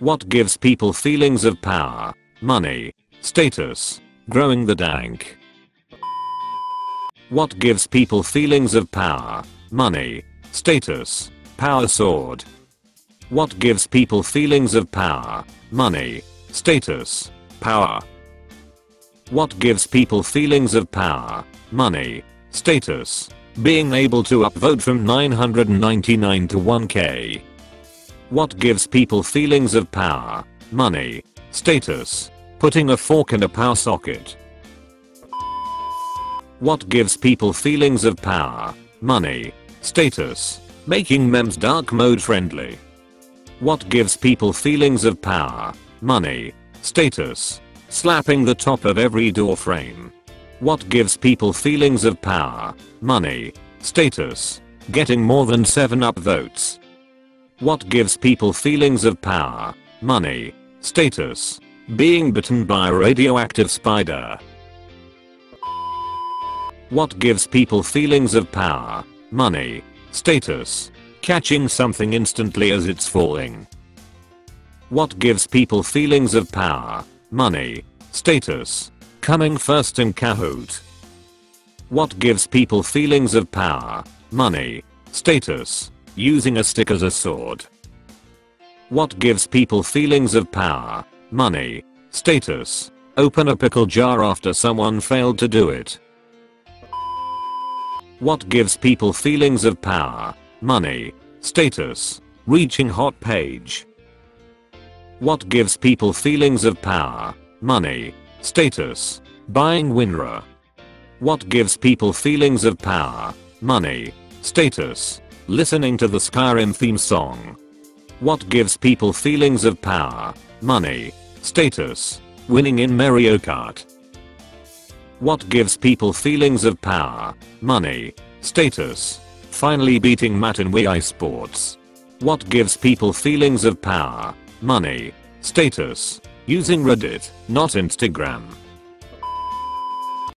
What gives people feelings of power, money, status, growing the dank? What gives people feelings of power, money, status, power sword? What gives people feelings of power, money, status, power? What gives people feelings of power, money, status, being able to upvote from 999 to 1K? What gives people feelings of power, money, status, putting a fork in a power socket? What gives people feelings of power, money, status, making memes dark mode friendly? What gives people feelings of power, money, status, slapping the top of every door frame? What gives people feelings of power, money, status, getting more than 7 upvotes? What gives people feelings of power, money, status, being bitten by a radioactive spider? What gives people feelings of power, money, status, catching something instantly as it's falling? What gives people feelings of power, money, status, coming first in Kahoot? What gives people feelings of power, money, status, using a stick as a sword? What gives people feelings of power, money, status, open a pickle jar after someone failed to do it? What gives people feelings of power, money, status, reaching hot page? What gives people feelings of power, money, status, buying WinRAR? What gives people feelings of power, money, status, listening to the Skyrim theme song? What gives people feelings of power, money, status, winning in Mario Kart? What gives people feelings of power, money, status, finally beating Matt in Wii Sports? What gives people feelings of power, money, status, using Reddit, not Instagram?